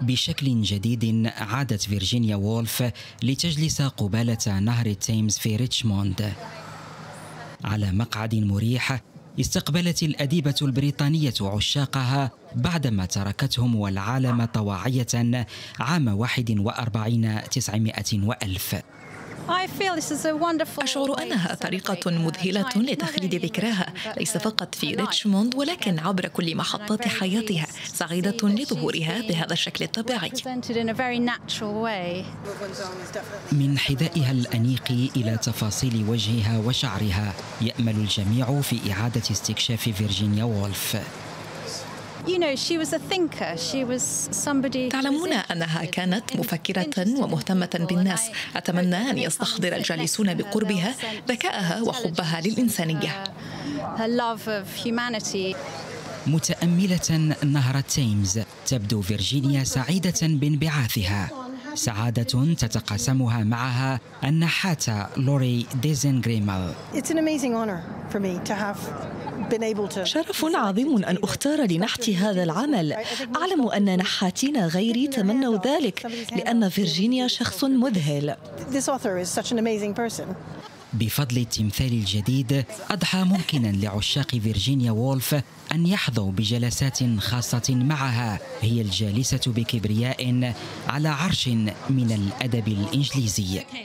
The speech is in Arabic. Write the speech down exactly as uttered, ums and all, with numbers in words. بشكل جديد عادت فرجينيا وولف لتجلس قبالة نهر تيمز في ريتشموند. على مقعد مريح استقبلت الأديبة البريطانية عشاقها بعدما تركتهم والعالم طواعية عام واحد وأربعين تسعمائة وألف. أشعر أنها طريقة مذهلة لتخليد ذكراها، ليس فقط في ريتشموند ولكن عبر كل محطات حياتها. سعيدة لظهورها بهذا الشكل الطبيعي. من حذائها الأنيق إلى تفاصيل وجهها وشعرها يأمل الجميع في إعادة استكشاف فرجينيا وولف. تعلمون أنها كانت مفكرة ومهتمة بالناس. أتمنى أن يستحضر الجالسون بقربها ذكاءها وحبها للإنسانية. متأملة نهر تيمز تبدو فرجينيا سعيدة بانبعاثها، سعادة تتقاسمها معها النحاتة لوري ديزن غريمال. شرف عظيم أن أختار لنحت هذا العمل. أعلم أن نحاتين غيري تمنوا ذلك لأن فرجينيا شخص مذهل. بفضل التمثال الجديد أضحى ممكنا لعشاق فرجينيا وولف أن يحظوا بجلسات خاصة معها، هي الجالسة بكبرياء على عرش من الأدب الإنجليزي.